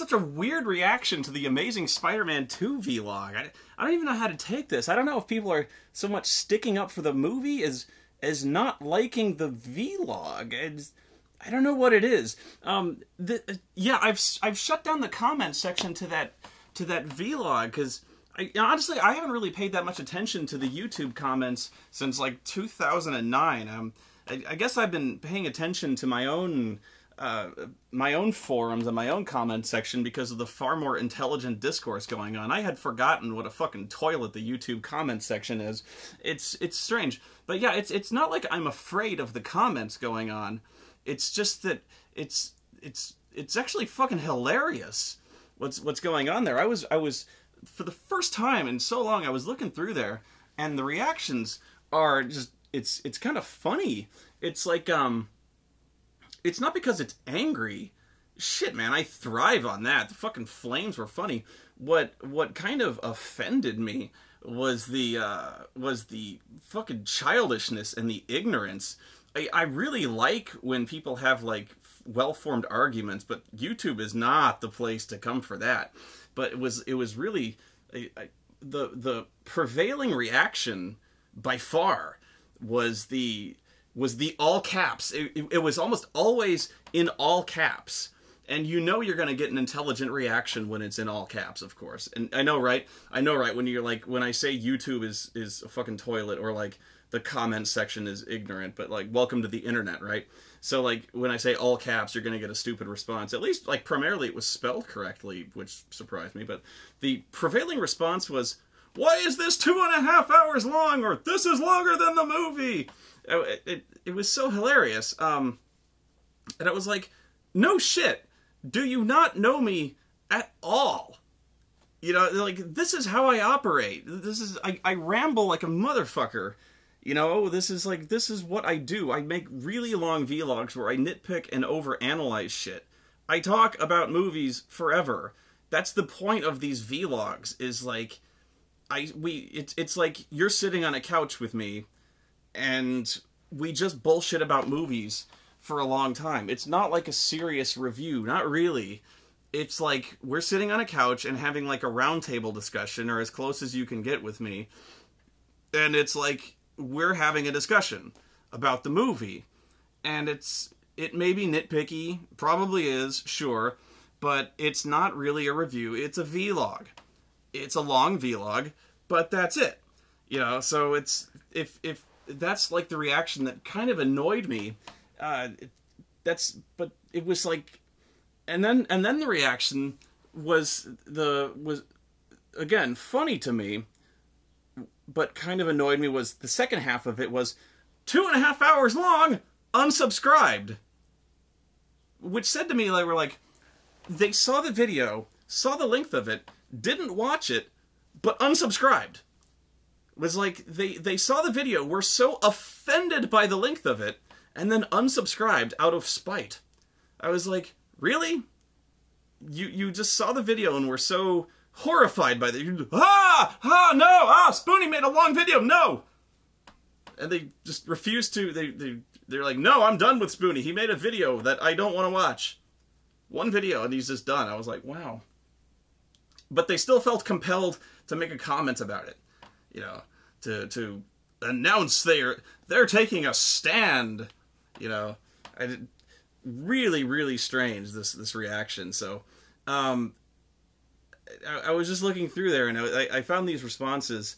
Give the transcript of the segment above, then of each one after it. such a weird reaction to the Amazing Spider-Man 2 vlog. I don't even know how to take this. I don't know if people are so much sticking up for the movie as not liking the vlog. I don't know what it is. Yeah, I've shut down the comment section to that vlog because honestly I haven't really paid that much attention to the YouTube comments since like 2009. I guess I've been paying attention to my own forums and my own comment section because of the far more intelligent discourse going on. I had forgotten what a fucking toilet the YouTube comment section is. It's strange. But yeah, it's not like I'm afraid of the comments going on. It's just that it's actually fucking hilarious what's going on there. I was for the first time in so long I was looking through there, and the reactions are just it's kind of funny. It's like it's not because it's angry. Shit, man, I thrive on that. The fucking flames were funny. What kind of offended me was the fucking childishness and the ignorance. I really like when people have like well-formed arguments, but YouTube is not the place to come for that. But it was really the prevailing reaction by far was the all caps. It was almost always in all caps. And you know you're going to get an intelligent reaction when it's in all caps, of course. And I know, right? I know, right? When you're like, when I say YouTube is a fucking toilet, or like the comment section is ignorant, but like, welcome to the internet, right? So like, when I say all caps, you're going to get a stupid response. At least, like, primarily it was spelled correctly, which surprised me. But the prevailing response was, why is this 2.5 hours long? Or this is longer than the movie. It was so hilarious. And I was like, no shit. Do you not know me at all? You know, like, this is how I operate. This is, I ramble like a motherfucker. You know, this is like, this is what I do. I make really long vlogs where I nitpick and overanalyze shit. I talk about movies forever. That's the point of these vlogs, is like, it's like you're sitting on a couch with me and we just bullshit about movies for a long time. It's not like a serious review, not really. It's like we're sitting on a couch and having like a roundtable discussion, or as close as you can get with me. And it's like we're having a discussion about the movie. And it may be nitpicky, probably is, sure, but it's not really a review. It's a vlog. It's a long vlog, but that's it. You know, so it's if that's like the reaction that kind of annoyed me. But it was like, and then the reaction was again, funny to me, but kind of annoyed me, was the second half of it was 2.5 hours long, unsubscribed. Which said to me, like, we're like, they saw the video, saw the length of it, didn't watch it, but unsubscribed. It was like, they saw the video, were so offended by the length of it, and then unsubscribed out of spite. I was like, really? You just saw the video and were so horrified by the Spoony made a long video, no! And they just refused to, they're like, no, I'm done with Spoony. He made a video that I don't want to watch. One video and he's just done. I was like, wow. But they still felt compelled to make a comment about it. You know, to announce they're taking a stand. You know, really strange, this reaction. So I was just looking through there, and I found these responses.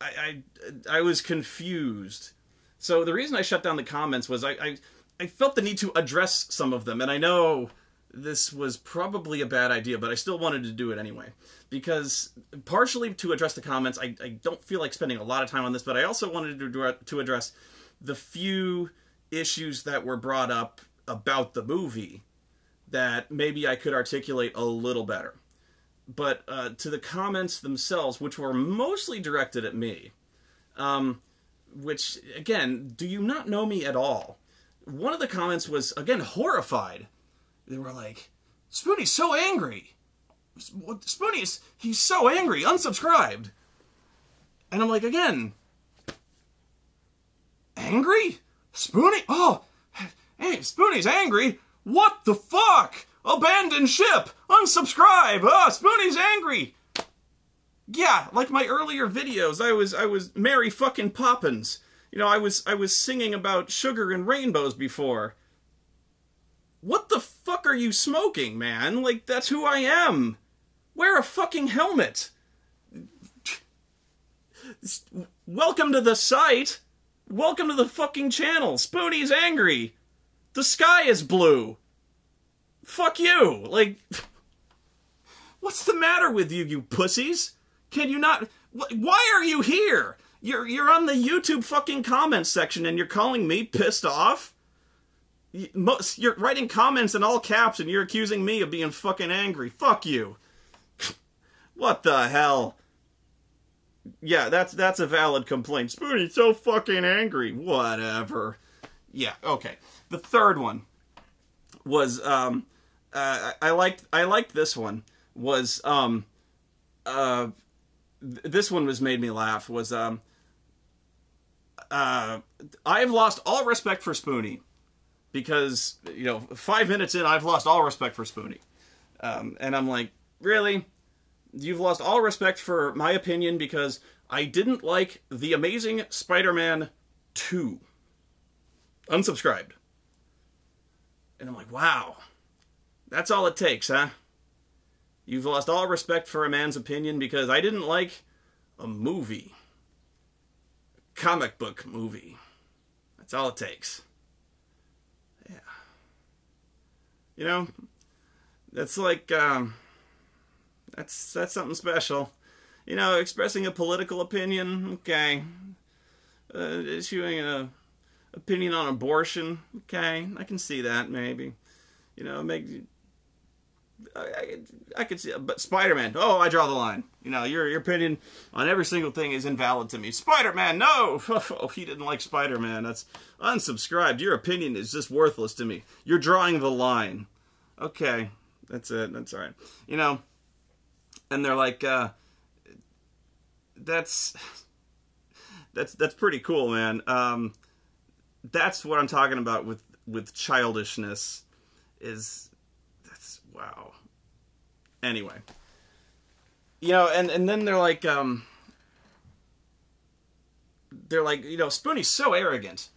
I was confused. So the reason I shut down the comments was I felt the need to address some of them, and I know this was probably a bad idea, but I still wanted to do it anyway. Because, partially to address the comments, I don't feel like spending a lot of time on this, but I also wanted to address the few issues that were brought up about the movie that maybe I could articulate a little better. But to the comments themselves, which were mostly directed at me, which, again, do you not know me at all? One of the comments was, again, horrified. They were like, Spoony's so angry. Spoony's, he's so angry, unsubscribed. And I'm like, again, angry? Spoony? Oh, hey, Spoony's angry? What the fuck? Abandon ship! Unsubscribe! Ah, Spoony's angry! Yeah, like my earlier videos, I was Mary fucking Poppins. You know, I was singing about sugar and rainbows before. What the fuck are you smoking, man? Like, that's who I am. Wear a fucking helmet. Welcome to the site. Welcome to the fucking channel. Spoony's angry. The sky is blue. Fuck you. Like, what's the matter with you, you pussies? Can you not? Why are you here? You're on the YouTube fucking comments section and you're calling me pissed off? You're writing comments in all caps and you're accusing me of being fucking angry. Fuck you. What the hell? Yeah, that's a valid complaint. Spoony's so fucking angry. Whatever. Yeah, okay. The third one was, I liked this one, was, this one was made me laugh, was, I've lost all respect for Spoony. Because, you know, 5 minutes in, I've lost all respect for Spoony. And I'm like, really? You've lost all respect for my opinion because I didn't like The Amazing Spider-Man 2. Unsubscribed. And I'm like, wow. That's all it takes, huh? You've lost all respect for a man's opinion because I didn't like a movie. A comic book movie. That's all it takes. Yeah. You know, that's like... That's something special. You know, expressing a political opinion, okay. Issuing an opinion on abortion, okay. I can see that, maybe. You know, I could see it. But Spider-Man, oh, I draw the line. You know, your opinion on every single thing is invalid to me. Spider-Man, no! Oh, he didn't like Spider-Man. That's unsubscribed. Your opinion is just worthless to me. You're drawing the line. Okay, that's it. That's all right. You know... And they're like, that's pretty cool, man. That's what I'm talking about with childishness is, that's, wow. Anyway, you know, and then they're like, you know, Spoony's so arrogant.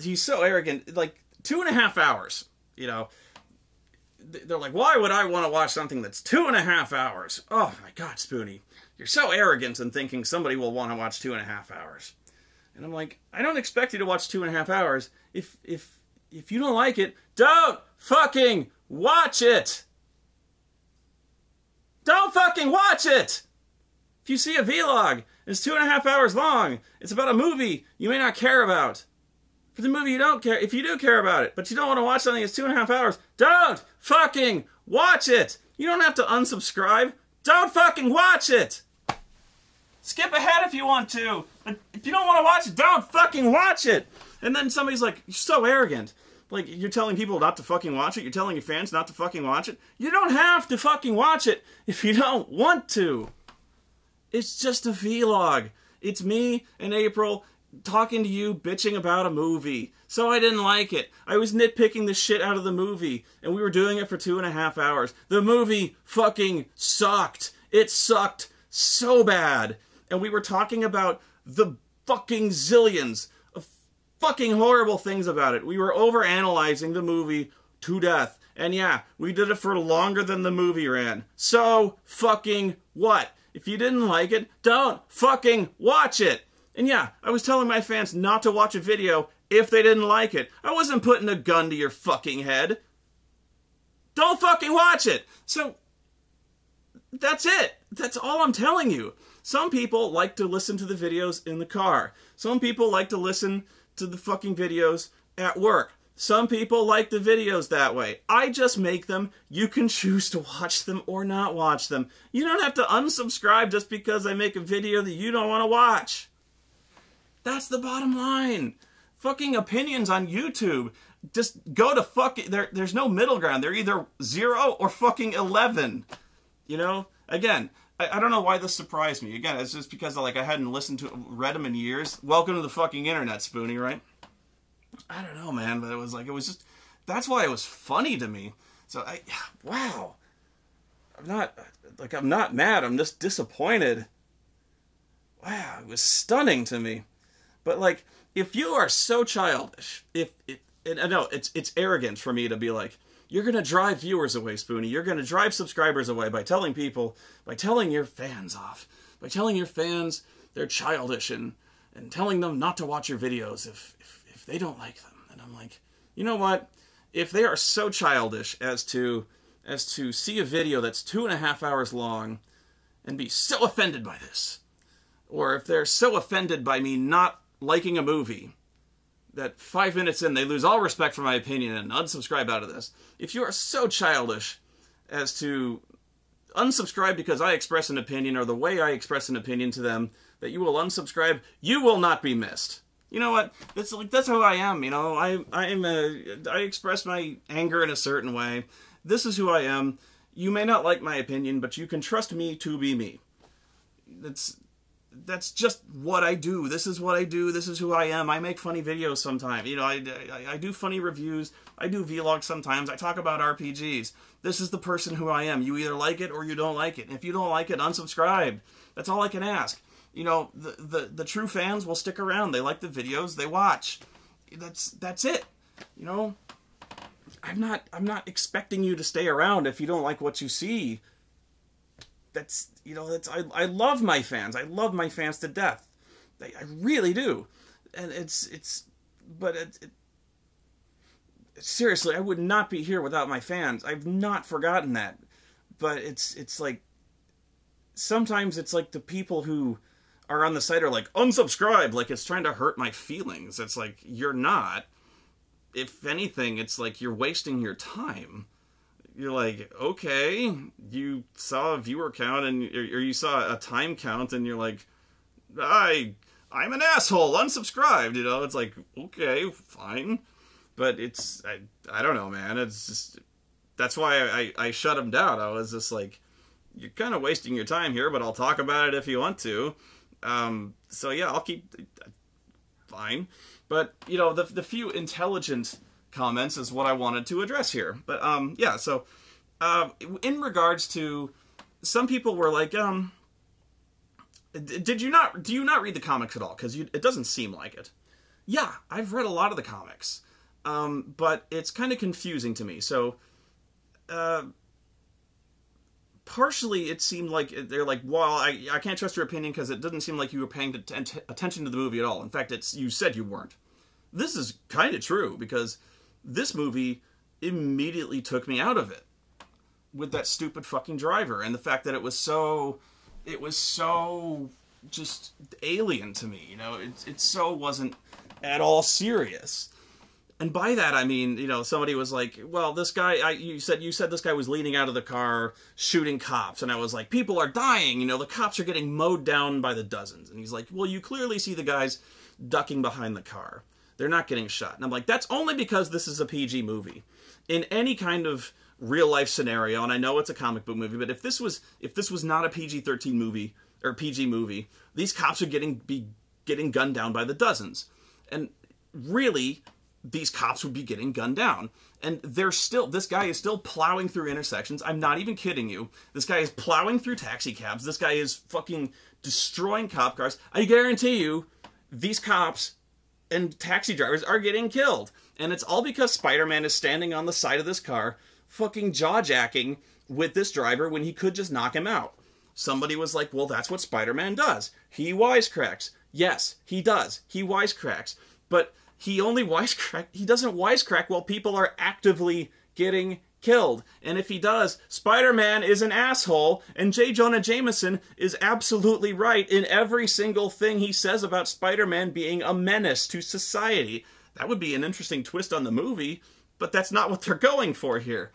He's so arrogant, like 2.5 hours, you know. They're like, why would I want to watch something that's 2.5 hours? Oh my God, Spoony, you're so arrogant in thinking somebody will want to watch 2.5 hours. And I'm like, I don't expect you to watch 2.5 hours. If you don't like it, don't fucking watch it. Don't fucking watch it. If you see a vlog, it's 2.5 hours long. It's about a movie you may not care about. For the movie you don't care, if you do care about it, but you don't want to watch something that's 2.5 hours, don't fucking watch it! You don't have to unsubscribe. Don't fucking watch it! Skip ahead if you want to. But if you don't want to watch it, don't fucking watch it! And then somebody's like, you're so arrogant. Like, you're telling people not to fucking watch it? You're telling your fans not to fucking watch it? You don't have to fucking watch it if you don't want to. It's just a vlog. It's me and April talking to you, bitching about a movie. So I didn't like it. I was nitpicking the shit out of the movie, and we were doing it for 2.5 hours. The movie fucking sucked. It sucked so bad. And we were talking about the fucking zillions of fucking horrible things about it. We were overanalyzing the movie to death. And yeah, we did it for longer than the movie ran. So fucking what? If you didn't like it, don't fucking watch it. And yeah, I was telling my fans not to watch a video if they didn't like it. I wasn't putting a gun to your fucking head. Don't fucking watch it! So, that's it. That's all I'm telling you. Some people like to listen to the videos in the car. Some people like to listen to the fucking videos at work. Some people like the videos that way. I just make them. You can choose to watch them or not watch them. You don't have to unsubscribe just because I make a video that you don't want to watch. That's the bottom line. Fucking opinions on YouTube. Just go to fucking... There's no middle ground. They're either 0 or fucking 11. You know? Again, I don't know why this surprised me. Again, it's just because like I hadn't listened to... read them in years. Welcome to the fucking internet, Spoony, right? I don't know, man. But it was like... It was just... That's why it was funny to me. So wow. I'm not mad. I'm just disappointed. Wow, it was stunning to me. But like, if you are so childish, and I know it's arrogant for me to be like, you're gonna drive viewers away, Spoony. You're gonna drive subscribers away by telling people, by telling your fans off, by telling your fans they're childish and telling them not to watch your videos if they don't like them. And I'm like, you know what? If they are so childish as to see a video that's 2.5 hours long and be so offended by this, or if they're so offended by me not liking a movie that 5 minutes in they lose all respect for my opinion and unsubscribe out of this, if you are so childish as to unsubscribe because I express an opinion or the way I express an opinion to them that you will unsubscribe, you will not be missed. You know what? That's how I am, you know? I express my anger in a certain way. This is who I am. You may not like my opinion, but you can trust me to be me. That's just what I do. This is what I do. This is who I am. I make funny videos sometimes. You know, I do funny reviews. I do vlogs sometimes. I talk about RPGs. This is the person who I am. You either like it or you don't like it. And if you don't like it, unsubscribe. That's all I can ask. You know, the true fans will stick around. They like the videos they watch. That's it. You know, I'm not expecting you to stay around if you don't like what you see. That's, you know, I love my fans. I love my fans to death. I really do. And seriously, I would not be here without my fans. I've not forgotten that. But it's like, sometimes it's like the people who are on the site are like, unsubscribe, like it's trying to hurt my feelings. It's like, you're not. If anything, it's like you're wasting your time. You're like, okay, you saw a viewer count and or you saw a time count and you're like, I'm an asshole, unsubscribed, you know? It's like, okay, fine. But it's, I don't know, man. It's just, that's why I shut him down. I was just like, you're kind of wasting your time here, but I'll talk about it if you want to. So yeah, I'll keep, fine. But, you know, the few intelligent comments is what I wanted to address here. But yeah, so in regards to, some people were like, do you not read the comics at all? Because it doesn't seem like it. Yeah, I've read a lot of the comics, but it's kind of confusing to me. So partially it seemed like they're like, well, I can't trust your opinion because it doesn't seem like you were paying attention to the movie at all. In fact, you said you weren't. This is kind of true, because this movie immediately took me out of it with that stupid fucking driver and the fact that it was so just alien to me, you know, it so wasn't at all serious. And by that, I mean, you know, somebody was like, well, this guy, you said this guy was leaning out of the car shooting cops. And I was like, people are dying, you know, the cops are getting mowed down by the dozens. And he's like, well, you clearly see the guys ducking behind the car. They're not getting shot. And I'm like, that's only because this is a PG movie. In any kind of real-life scenario, and I know it's a comic book movie, but if this was not a PG-13 movie, or PG movie, these cops would be getting gunned down by the dozens. And really, these cops would be getting gunned down. And they're still, this guy is still plowing through intersections. I'm not even kidding you. This guy is plowing through taxi cabs. This guy is fucking destroying cop cars. I guarantee you, these cops and taxi drivers are getting killed. And it's all because Spider-Man is standing on the side of this car, fucking jaw-jacking with this driver when he could just knock him out. Somebody was like, well, that's what Spider-Man does. He wisecracks. Yes, he does. He wisecracks. But he only wisecracks. He doesn't wisecrack while people are actively getting killed. And if he does, Spider-Man is an asshole, and J. Jonah Jameson is absolutely right in every single thing he says about Spider-Man being a menace to society. That would be an interesting twist on the movie, but that's not what they're going for here.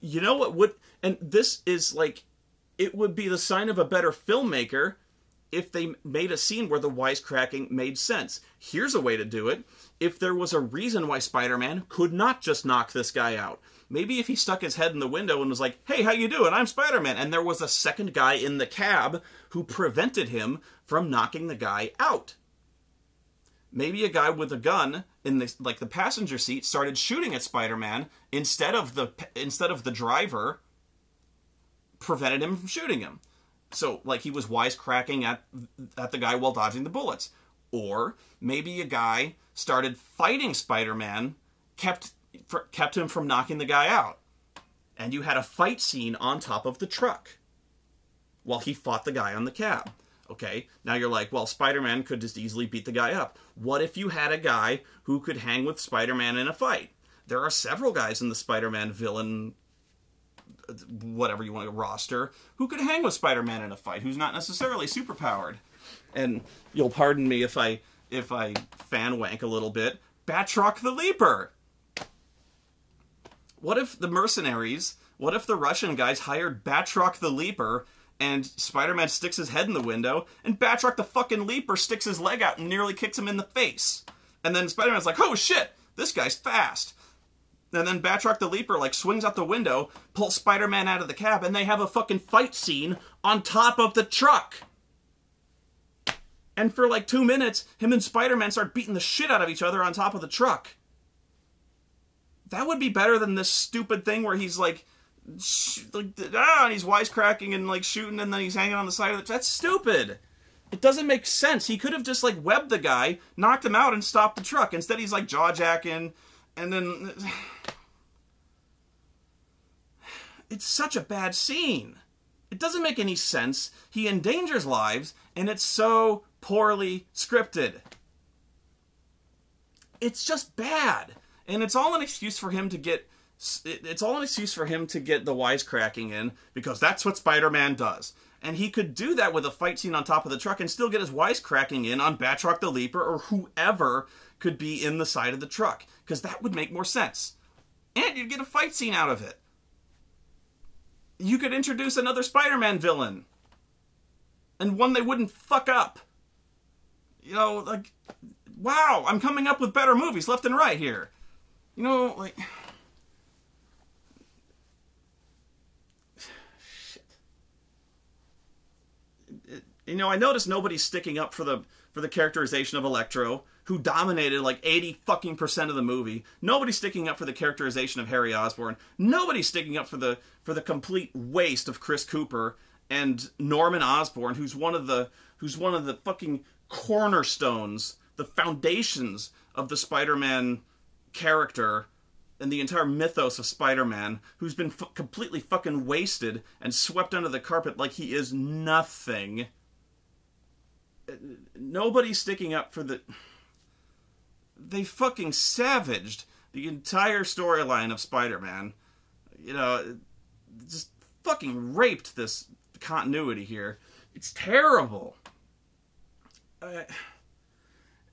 You know what would, and this is like, it would be the sign of a better filmmaker if they made a scene where the wisecracking made sense. Here's a way to do it. If there was a reason why Spider-Man could not just knock this guy out. Maybe if he stuck his head in the window and was like, hey, how you doing? I'm Spider-Man. And there was a second guy in the cab who prevented him from knocking the guy out. Maybe a guy with a gun in the, like, the passenger seat started shooting at Spider-Man instead of the driver prevented him from shooting him. So, like, he was wisecracking at the guy while dodging the bullets. Or maybe a guy started fighting Spider-Man, kept him from knocking the guy out. And you had a fight scene on top of the truck while he fought the guy on the cab. Okay, now you're like, well, Spider-Man could just easily beat the guy up. What if you had a guy who could hang with Spider-Man in a fight? There are several guys in the Spider-Man villain, whatever you want to, roster, who could hang with Spider-Man in a fight, who's not necessarily superpowered. And you'll pardon me if I fan-wank a little bit, Batroc the Leaper! What if the mercenaries, what if the Russian guys hired Batroc the Leaper, and Spider-Man sticks his head in the window, and Batroc the fucking Leaper sticks his leg out and nearly kicks him in the face. And then Spider-Man's like, oh shit, this guy's fast. And then Batroc the Leaper, like, swings out the window, pulls Spider-Man out of the cab, and they have a fucking fight scene on top of the truck. And for, like, 2 minutes, him and Spider-Man start beating the shit out of each other on top of the truck. That would be better than this stupid thing where he's, and he's wisecracking and, like, shooting, and then he's hanging on the side of the... That's stupid! It doesn't make sense. He could have just, like, webbed the guy, knocked him out, and stopped the truck. Instead, he's, like, jaw-jacking, and then... It's such a bad scene. It doesn't make any sense. He endangers lives, and it's so poorly scripted. It's just bad. And it's all an excuse for him to get... It's all an excuse for him to get the wisecracking in, because that's what Spider-Man does. And he could do that with a fight scene on top of the truck and still get his wisecracking in on Batroc the Leaper or whoever could be in the side of the truck, because that would make more sense. And you'd get a fight scene out of it. You could introduce another Spider-Man villain. And one they wouldn't fuck up. You know, like, wow, I'm coming up with better movies left and right here. You know, like... You know, I noticed nobody's sticking up for the characterization of Electro, who dominated like 80 fucking % of the movie. Nobody's sticking up for the characterization of Harry Osborn. Nobody's sticking up for the complete waste of Chris Cooper and Norman Osborn, who's one of the fucking cornerstones, the foundations of the Spider-Man character and the entire mythos of Spider-Man, who's been completely fucking wasted and swept under the carpet like he is nothing. Nobody's sticking up for the... They fucking savaged the entire storyline of Spider-Man. You know, just fucking raped this continuity here. It's terrible. But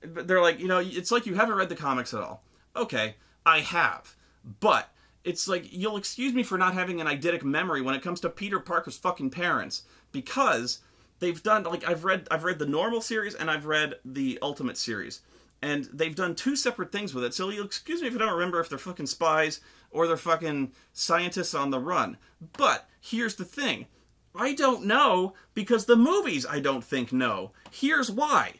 they're like, you know, it's like you haven't read the comics at all. Okay, I have. But it's like, you'll excuse me for not having an eidetic memory when it comes to Peter Parker's fucking parents, because... They've done, like, I've read the normal series and I've read the Ultimate series. And they've done two separate things with it. So you'll excuse me if I don't remember if they're fucking spies or they're fucking scientists on the run. But here's the thing. I don't know because the movies I don't think know. Here's why.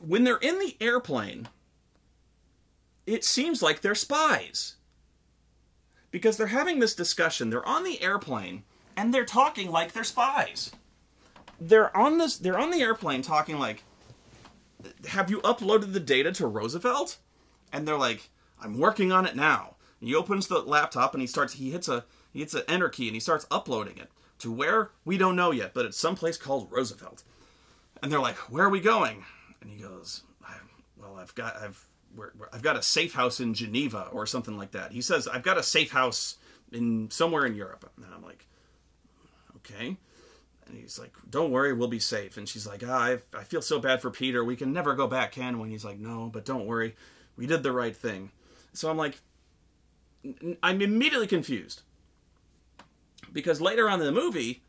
When they're in the airplane, it seems like they're spies. Because they're having this discussion. They're on the airplane. And they're talking like they're spies. They're on the airplane talking like, have you uploaded the data to Roosevelt? And they're like, I'm working on it now. And he opens the laptop and he hits an enter key and he starts uploading it. To where? We don't know yet, but it's someplace called Roosevelt. And they're like, where are we going? And he goes, I've got a safe house in Geneva or something like that. He says, I've got a safe house in somewhere in Europe. And I'm like, okay. And he's like, don't worry, we'll be safe. And she's like, I feel so bad for Peter. We can never go back, can we? And he's like, no, but don't worry. We did the right thing. So I'm like, I'm immediately confused. Because later on in the movie,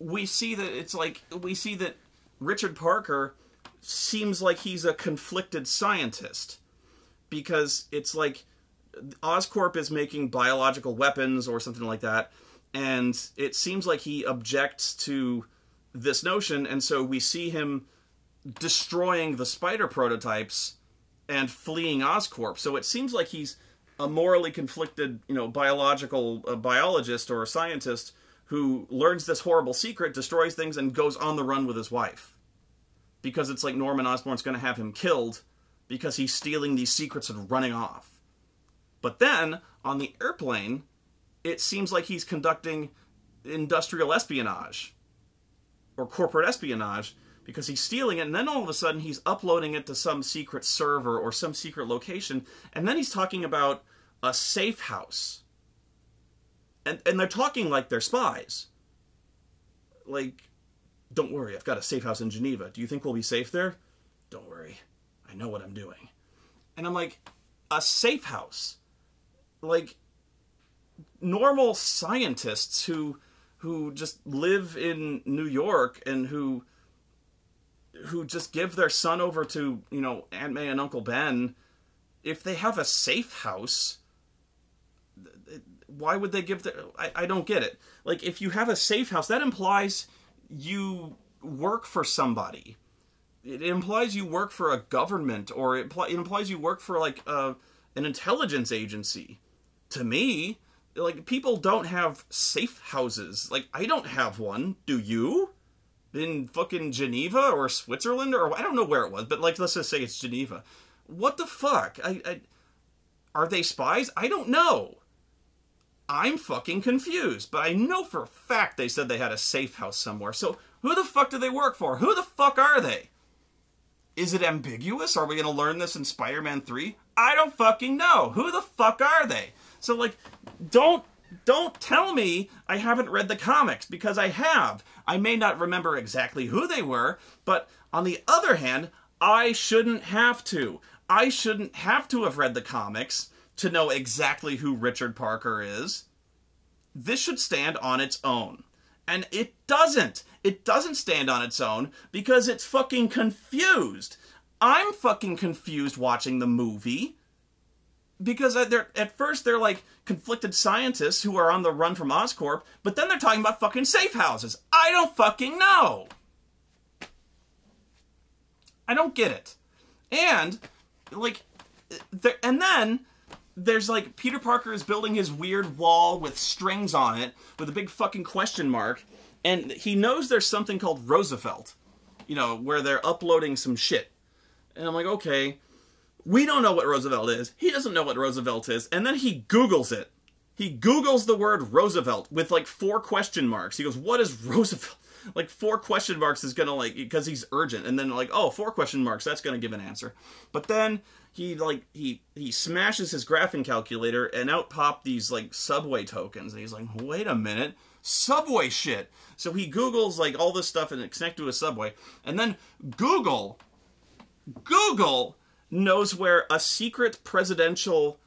we see that it's like, we see that Richard Parker seems like he's a conflicted scientist. Because it's like, Oscorp is making biological weapons or something like that. And it seems like he objects to this notion, and so we see him destroying the spider prototypes and fleeing Oscorp. So it seems like he's a morally conflicted, you know, biologist or a scientist who learns this horrible secret, destroys things, and goes on the run with his wife. Because it's like Norman Osborn's going to have him killed because he's stealing these secrets and running off. But then, on the airplane, it seems like he's conducting industrial espionage or corporate espionage because he's stealing it, and then all of a sudden he's uploading it to some secret server or some secret location, and then he's talking about a safe house. And they're talking like they're spies. Like, don't worry, I've got a safe house in Geneva. Do you think we'll be safe there? Don't worry, I know what I'm doing. And I'm like, a safe house? Like, normal scientists who just live in New York and who just give their son over to, you know, Aunt May and Uncle Ben, if they have a safe house, why would they give their... I don't get it. Like, if you have a safe house, that implies you work for somebody. It implies you work for a government, or it implies you work for, like, an intelligence agency. To me, like, people don't have safe houses. Like, I don't have one. Do you? In fucking Geneva or Switzerland, or I don't know where it was, but, like, let's just say it's Geneva. What the fuck? Are they spies? I don't know. I'm fucking confused, but I know for a fact they said they had a safe house somewhere. So who the fuck do they work for? Who the fuck are they? Is it ambiguous? Are we going to learn this in Spider-Man 3? I don't fucking know. Who the fuck are they? So, like, don't tell me I haven't read the comics, because I have. I may not remember exactly who they were, but on the other hand, I shouldn't have to. I shouldn't have to have read the comics to know exactly who Richard Parker is. This should stand on its own. And it doesn't. It doesn't stand on its own because it's fucking confused. I'm fucking confused watching the movie. Because at first they're like conflicted scientists who are on the run from Oscorp, but then they're talking about fucking safe houses. I don't fucking know. I don't get it. And, like, and then... there's, like, Peter Parker is building his weird wall with strings on it, with a big fucking question mark, and he knows there's something called Roosevelt, you know, where they're uploading some shit. And I'm like, okay, we don't know what Roosevelt is. He doesn't know what Roosevelt is. And then he Googles it. He Googles the word Roosevelt with, like, 4 question marks. He goes, what is Roosevelt? Like, 4 question marks is gonna, like, because he's urgent. And then, like, oh, 4 question marks, that's gonna give an answer. But then he, like, he smashes his graphing calculator, and out pop these, like, subway tokens. And he's like, wait a minute, subway shit. So he Googles, like, all this stuff and it connects to a subway. And then Google knows where a secret presidential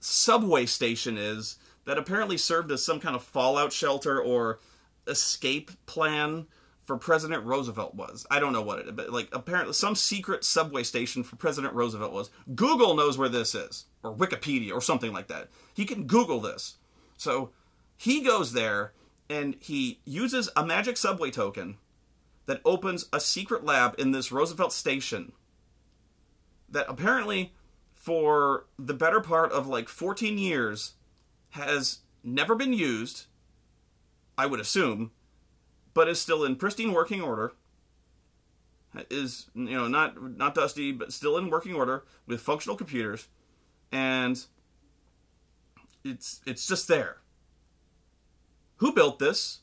subway station is that apparently served as some kind of fallout shelter or escape plan for President Roosevelt was. I don't know what it, but, like, apparently some secret subway station for President Roosevelt was. Google knows where this is, or Wikipedia, or something like that. He can Google this. So he goes there, and he uses a magic subway token that opens a secret lab in this Roosevelt station that apparently, for the better part of, like, 14 years, has never been used, I would assume, but is still in pristine working order, is, you know, not dusty, but still in working order with functional computers, and it's just there. Who built this?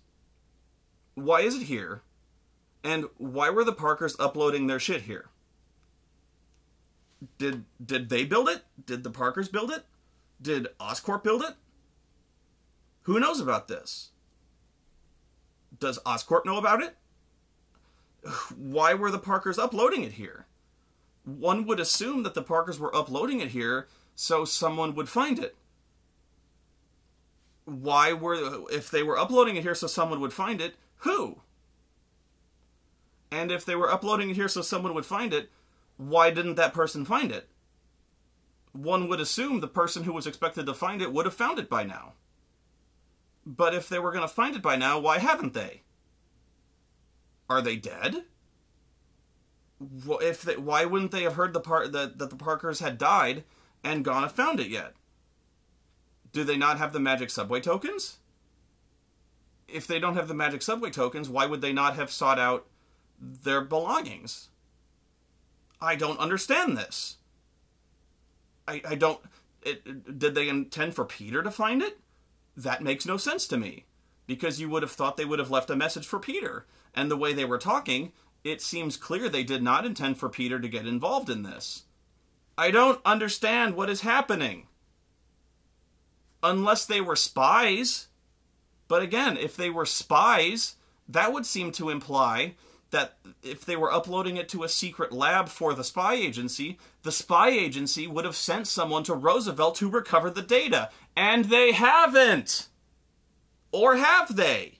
Why is it here? And why were the Parkers uploading their shit here? Did they build it? Did the Parkers build it? Did Oscorp build it? Who knows about this? Does Oscorp know about it? Why were the Parkers uploading it here? One would assume that the Parkers were uploading it here so someone would find it. Why were... if they were uploading it here so someone would find it, who? And if they were uploading it here so someone would find it, why didn't that person find it? One would assume the person who was expected to find it would have found it by now. But if they were going to find it by now, why haven't they? Are they dead? if they, why wouldn't they have heard the part that the Parkers had died and gone and found it yet? Do they not have the magic subway tokens? If they don't have the magic subway tokens, why would they not have sought out their belongings? I don't understand this. I don't... did they intend for Peter to find it? That makes no sense to me. Because you would have thought they would have left a message for Peter. And the way they were talking, it seems clear they did not intend for Peter to get involved in this. I don't understand what is happening. Unless they were spies. But again, if they were spies, that would seem to imply that if they were uploading it to a secret lab for the spy agency would have sent someone to Roosevelt to recover the data. And they haven't! Or have they?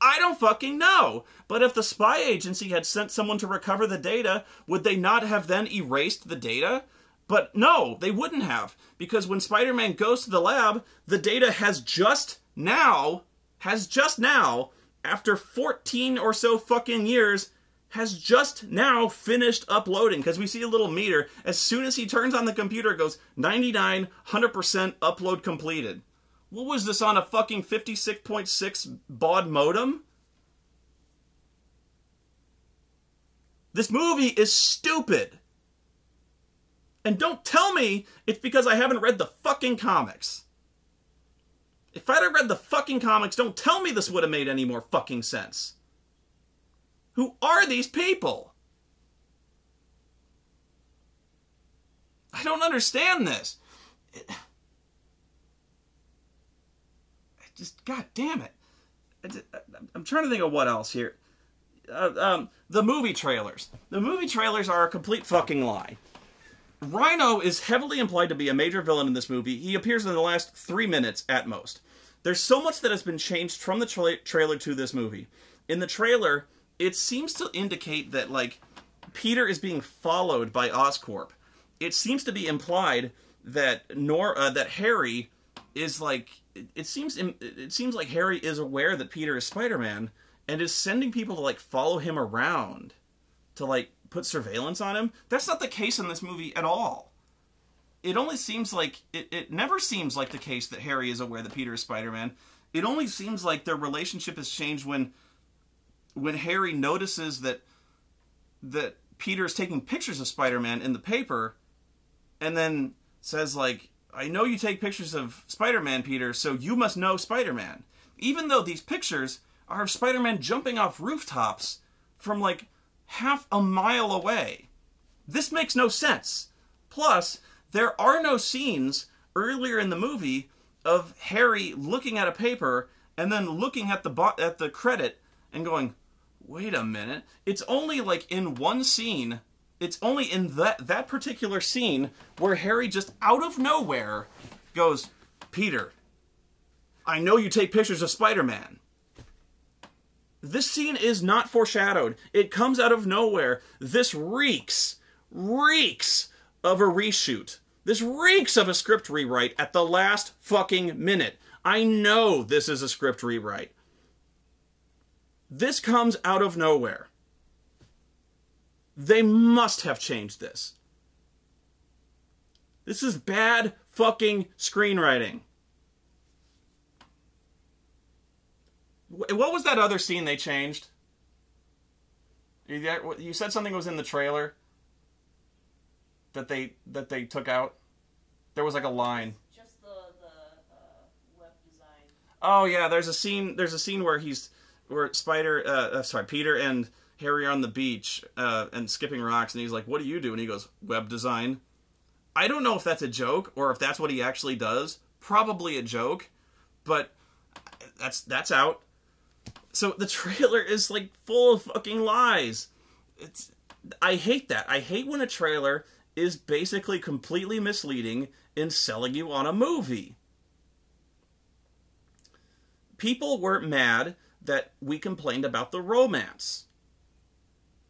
I don't fucking know. But if the spy agency had sent someone to recover the data, would they not have then erased the data? But no, they wouldn't have. Because when Spider-Man goes to the lab, the data has just now, after 14 or so fucking years, has just now finished uploading. Because we see a little meter. As soon as he turns on the computer, it goes 99, 100% upload completed. What was this on a fucking 56.6 baud modem? This movie is stupid. And don't tell me it's because I haven't read the fucking comics. If I'd have read the fucking comics, don't tell me this would have made any more fucking sense. Who are these people? I don't understand this. Just, god damn it. I'm trying to think of what else here. The movie trailers. The movie trailers are a complete fucking lie. Rhino is heavily implied to be a major villain in this movie. He appears in the last 3 minutes at most. There's so much that has been changed from the trailer to this movie. In the trailer, it seems to indicate that, like, Peter is being followed by Oscorp. It seems to be implied that that Harry is, like... It seems like Harry is aware that Peter is Spider-Man and is sending people to, like, follow him around to, like, put surveillance on him. That's not the case in this movie at all. It only seems like... It never seems like the case that Harry is aware that Peter is Spider-Man. It only seems like their relationship has changed when Harry notices that Peter is taking pictures of Spider-Man in the paper and then says, like... I know you take pictures of Spider-Man, Peter, so you must know Spider-Man. Even though these pictures are of Spider-Man jumping off rooftops from, like, half a mile away. This makes no sense. Plus, there are no scenes earlier in the movie of Harry looking at a paper and then looking at the credit and going, wait a minute. It's only, like, in one scene... It's only in that particular scene where Harry just out of nowhere goes, Peter, I know you take pictures of Spider-Man. This scene is not foreshadowed. It comes out of nowhere. This reeks of a reshoot. This reeks of a script rewrite at the last fucking minute. I know this is a script rewrite. This comes out of nowhere. They must have changed this. This is bad fucking screenwriting. What was that other scene they changed? You said something was in the trailer that they took out. There was like a line. Just the web design. Oh yeah, there's a scene. There's a scene where Peter and Harry on the beach and skipping rocks, and he's like, what do you do? And he goes, web design. I don't know if that's a joke or if that's what he actually does. Probably a joke, but that's out. So the trailer is, like, full of fucking lies. I hate that. I hate when a trailer is basically completely misleading in selling you on a movie. People were mad that we complained about the romance.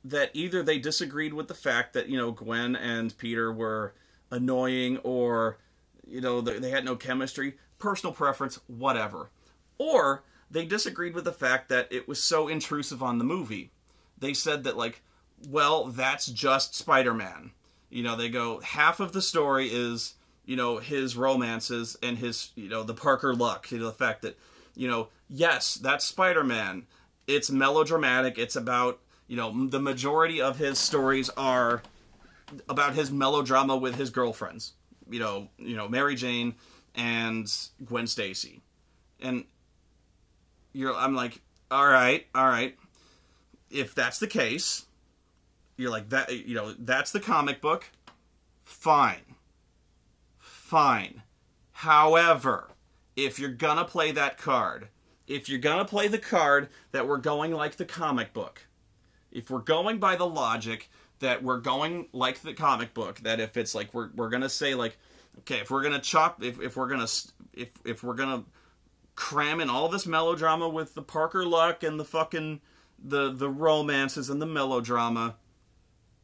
That either they disagreed with the fact that, you know, Gwen and Peter were annoying or, you know, they had no chemistry, personal preference, whatever. Or they disagreed with the fact that it was so intrusive on the movie. They said that, like, well, that's just Spider-Man. You know, they go, half of the story is, you know, his romances and his, you know, the Parker luck. You know, the fact that, you know, yes, that's Spider-Man. It's melodramatic. It's about, you know, the majority of his stories are about his melodrama with his girlfriends. You know, Mary Jane and Gwen Stacy. And I'm like, all right. If that's the case, you're like, that, you know, that's the comic book. Fine. However, if you're gonna play that card, if you're gonna play the card that we're going like the comic book, if we're going by the logic that we're going like the comic book, that if it's like, we're gonna say like, okay, if we're gonna chop, if we're gonna cram in all this melodrama with the Parker luck and the fucking, the romances and the melodrama,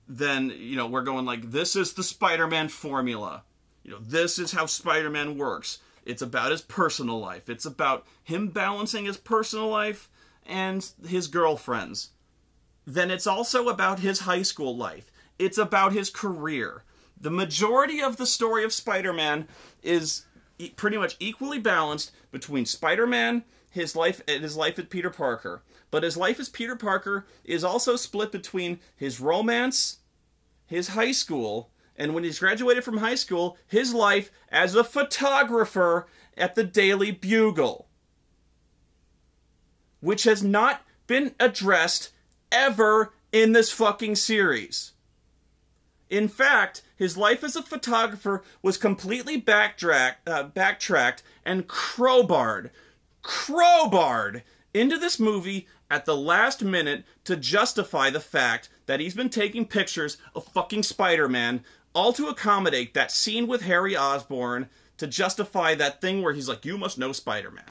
then, you know, we're going like, this is the Spider-Man formula. You know, this is how Spider-Man works. It's about his personal life. It's about him balancing his personal life and his girlfriends. Then it's also about his high school life. It's about his career. The majority of the story of Spider-Man is pretty much equally balanced between Spider-Man, his life as Peter Parker. But his life as Peter Parker is also split between his romance, his high school, and when he's graduated from high school, his life as a photographer at the Daily Bugle, which has not been addressed ever in this fucking series. In fact, his life as a photographer was completely backtracked and crowbarred into this movie at the last minute to justify the fact that he's been taking pictures of fucking Spider-Man, all to accommodate that scene with Harry Osborn, to justify that thing where he's like, you must know Spider-Man.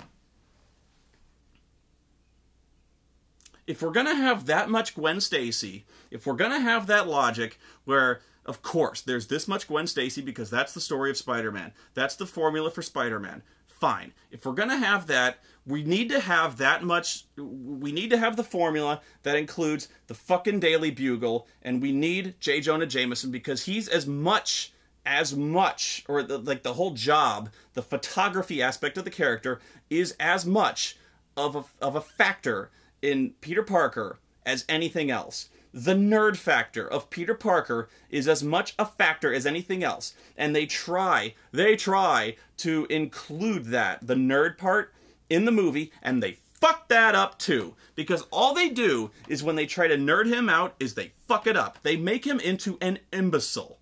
If we're going to have that much Gwen Stacy, if we're going to have that logic where, of course, there's this much Gwen Stacy because that's the story of Spider-Man, that's the formula for Spider-Man, fine. If we're going to have that, we need to have that much, we need to have the formula that includes the fucking Daily Bugle, and we need J. Jonah Jameson because he's as much, or like the whole job, the photography aspect of the character is as much of a factor in Peter Parker as anything else. The nerd factor of Peter Parker is as much a factor as anything else. And they try to include that, the nerd part, in the movie, and they fuck that up too. Because all they do is when they try to nerd him out is they fuck it up. They make him into an imbecile.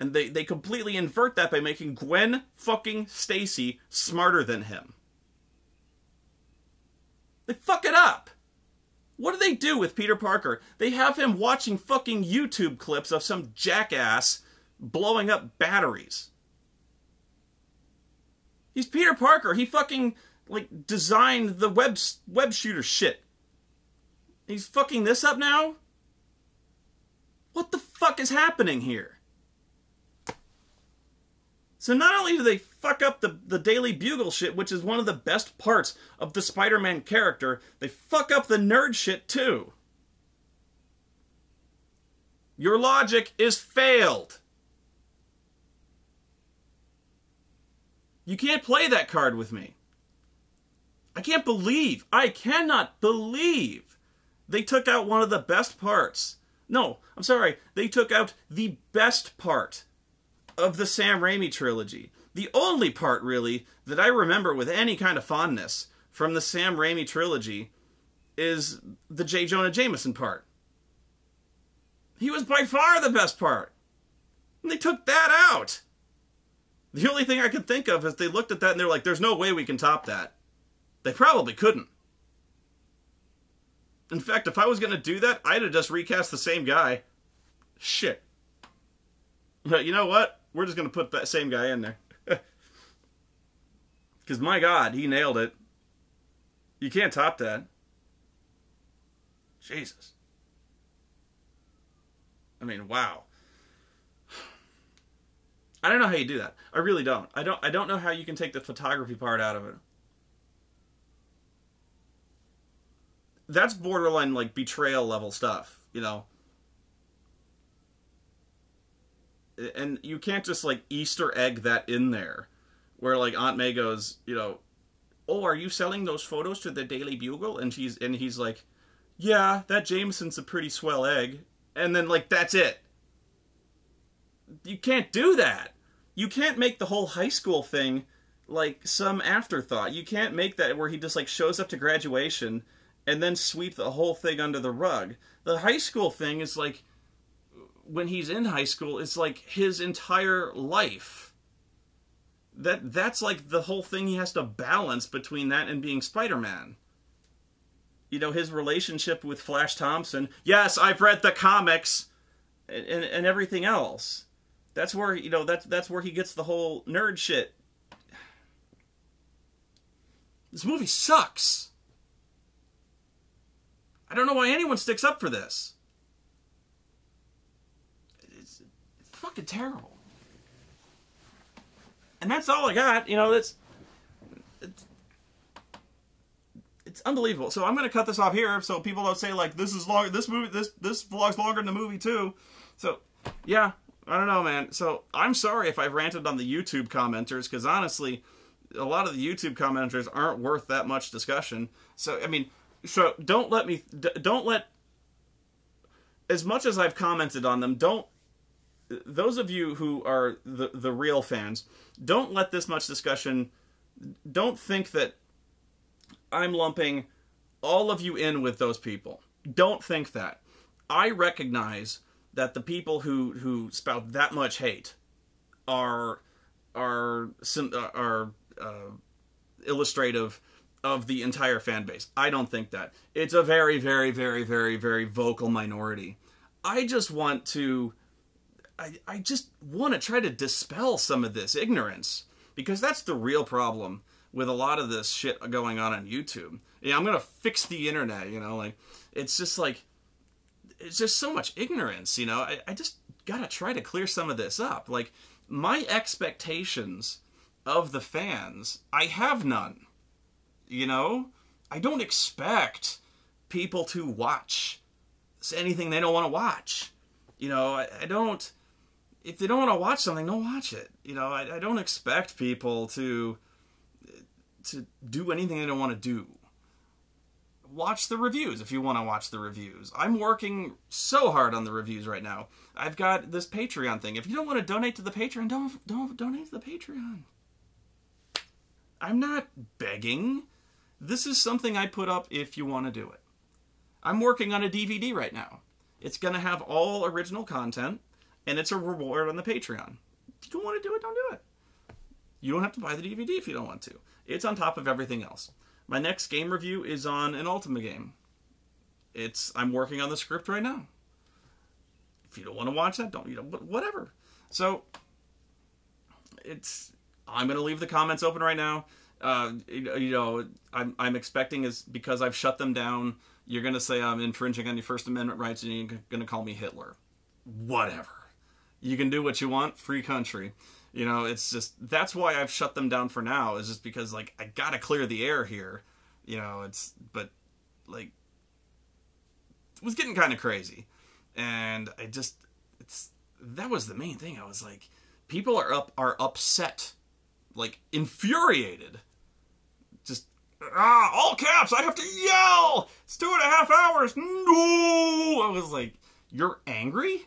And they completely invert that by making Gwen fucking Stacy smarter than him. They fuck it up. What do they do with Peter Parker? They have him watching fucking YouTube clips of some jackass blowing up batteries. He's Peter Parker. He fucking, like, designed the web shooter shit. He's fucking this up now? What the fuck is happening here? So not only do they fuck up the Daily Bugle shit, which is one of the best parts of the Spider-Man character, they fuck up the nerd shit too. Your logic is failed. You can't play that card with me. I cannot believe they took out one of the best parts. No, I'm sorry. They took out the best part of the Sam Raimi trilogy. The only part, really, that I remember with any kind of fondness from the Sam Raimi trilogy is the J. Jonah Jameson part. He was by far the best part. And they took that out. The only thing I could think of is they looked at that and they're like, there's no way we can top that. They probably couldn't. In fact, if I was going to do that, I'd have just recast the same guy. Shit. But you know what? We're just going to put that same guy in there. Because my God, he nailed it. You can't top that. Jesus. I mean, wow. I don't know how you do that. I really don't. I don't know how you can take the photography part out of it. That's borderline, like, betrayal level stuff, you know? and you can't just like Easter egg that in there, where like Aunt May goes, you know, oh, are you selling those photos to the Daily Bugle? And he's like, yeah, that Jameson's a pretty swell egg. And then like that's it. You can't do that. You can't make the whole high school thing like some afterthought. You can't make that where he just like shows up to graduation and then sweep the whole thing under the rug. The high school thing is like, when he's in high school, it's like his entire life. That's like the whole thing he has to balance between that and being Spider-Man. You know, his relationship with Flash Thompson. Yes, I've read the comics and everything else. That's where, you know, that's where he gets the whole nerd shit. This movie sucks. I don't know why anyone sticks up for this. It's fucking terrible. And that's all I got. You know, that's... It's unbelievable. So I'm going to cut this off here so people don't say, like, this is long. This movie, this vlog's longer than the movie, too. So, yeah. I don't know, man. So, I'm sorry if I've ranted on the YouTube commenters, because honestly, a lot of the YouTube commenters aren't worth that much discussion. So, I mean, so don't let, as much as I've commented on them, don't, those of you who are the real fans, don't let this much discussion, don't think that I'm lumping all of you in with those people. Don't think that. I recognize that the people who spout that much hate are illustrative of the entire fan base. I don't think that. It's a very, very, very, very, very vocal minority. I just want to... I just want to try to dispel some of this ignorance, because that's the real problem with a lot of this shit going on YouTube. Yeah, I'm going to fix the internet, you know? Like, it's just like... It's just so much ignorance, you know? I just gotta try to clear some of this up. Like, my expectations of the fans, I have none. You know? I don't expect people to watch anything they don't want to watch. You know, I don't... If they don't want to watch something, don't watch it. You know, I don't expect people to do anything they don't want to do. Watch the reviews if you want to watch the reviews. I'm working so hard on the reviews right now. I've got this Patreon thing. If you don't want to donate to the Patreon, don't donate to the Patreon. I'm not begging. This is something I put up if you want to do it. I'm working on a DVD right now. It's going to have all original content, and it's a reward on the Patreon. If you don't want to do it, don't do it. You don't have to buy the DVD if you don't want to. It's on top of everything else. My next game review is on an Ultima game. I'm working on the script right now. If you don't want to watch that, don't, you know, whatever. So, I'm going to leave the comments open right now. You know, I'm expecting is because I've shut them down, you're going to say I'm infringing on your First Amendment rights and you're going to call me Hitler. Whatever. You can do what you want, free country. You know, it's just, that's why I've shut them down for now, is just because, like, I gotta clear the air here. You know, but, like, it was getting kind of crazy. And I just, that was the main thing. I was like, people are upset, like, infuriated. Just, all caps, I have to yell! It's 2.5 hours! No! I was like, you're angry?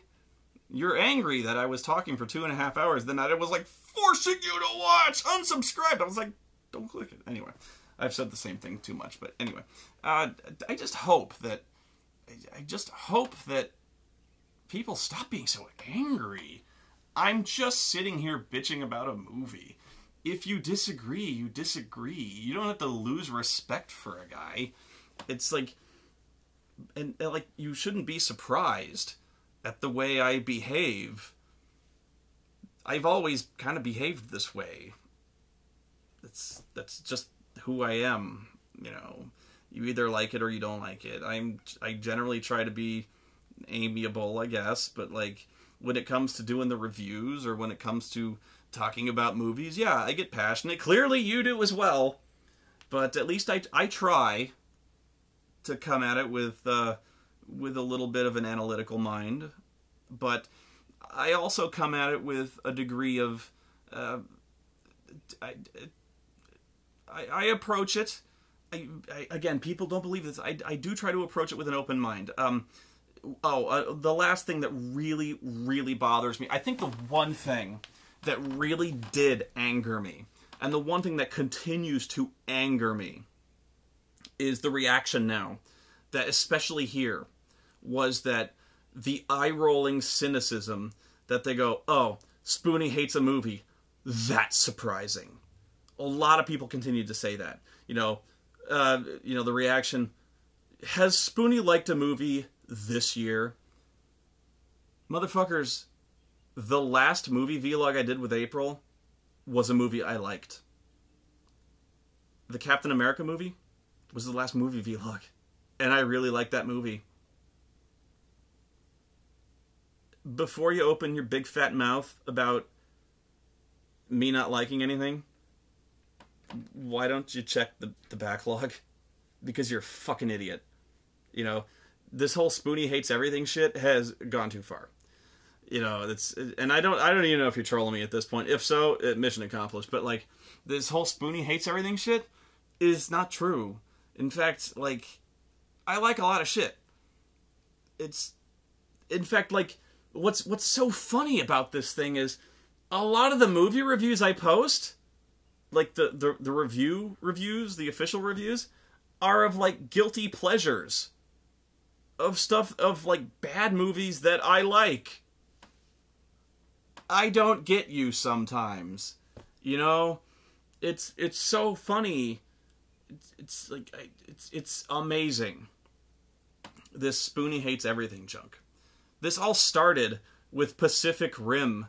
You're angry that I was talking for 2.5 hours, then I was like forcing you to watch, unsubscribed. I was like, don't click it. Anyway, I've said the same thing too much, but anyway, I just hope that people stop being so angry. I'm just sitting here bitching about a movie. If you disagree, you disagree. You don't have to lose respect for a guy. It's like, and like, you shouldn't be surprised at the way I behave. I've always kind of behaved this way. That's just who I am, you know. You either like it or you don't like it. I generally try to be amiable, I guess, but like when it comes to doing the reviews or when it comes to talking about movies, yeah, I get passionate. Clearly you do as well, but at least I try to come at it with a little bit of an analytical mind. But I also come at it with a degree of... I approach it... again, people don't believe this. I do try to approach it with an open mind. The last thing that really, really bothers me... I think the one thing that really did anger me, and the one thing that continues to anger me, is the reaction now, that especially here, was that the eye-rolling cynicism that they go, oh, Spoony hates a movie. That's surprising. A lot of people continue to say that. You know, the reaction, has Spoony liked a movie this year? Motherfuckers, the last movie vlog I did with April was a movie I liked. The Captain America movie was the last movie vlog, and I really liked that movie. Before you open your big fat mouth about me not liking anything, why don't you check the backlog? Because you're a fucking idiot. You know, this whole Spoony hates everything shit has gone too far. You know, that's, and I don't even know if you're trolling me at this point. If so, mission accomplished. But like, this whole Spoony hates everything shit is not true. In fact, like, I like a lot of shit. It's, in fact, like, what's so funny about this thing is a lot of the movie reviews I post, like the reviews, the official reviews, are of like guilty pleasures, of stuff, of like bad movies that I like. I don't get you sometimes, you know. It's so funny. It's like it's amazing. This Spoony hates everything junk. This all started with Pacific Rim.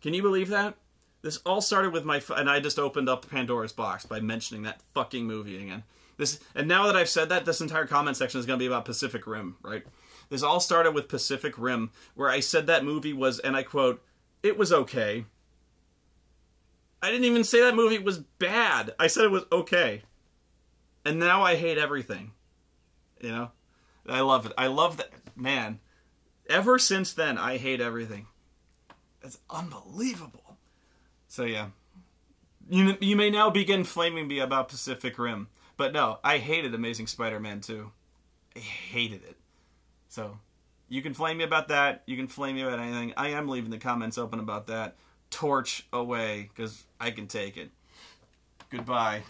Can you believe that? This all started with and I just opened up Pandora's box by mentioning that fucking movie again. And now that I've said that, this entire comment section is going to be about Pacific Rim, right? This all started with Pacific Rim, where I said that movie was, and I quote, "It was okay." I didn't even say that movie was bad. I said it was okay. And now I hate everything. You know? I love it. I love that. Man. Ever since then, I hate everything. That's unbelievable. So yeah. You may now begin flaming me about Pacific Rim. But no, I hated Amazing Spider-Man 2. I hated it. So... you can flame me about that. You can flame me about anything. I am leaving the comments open about that. Torch away, because I can take it. Goodbye.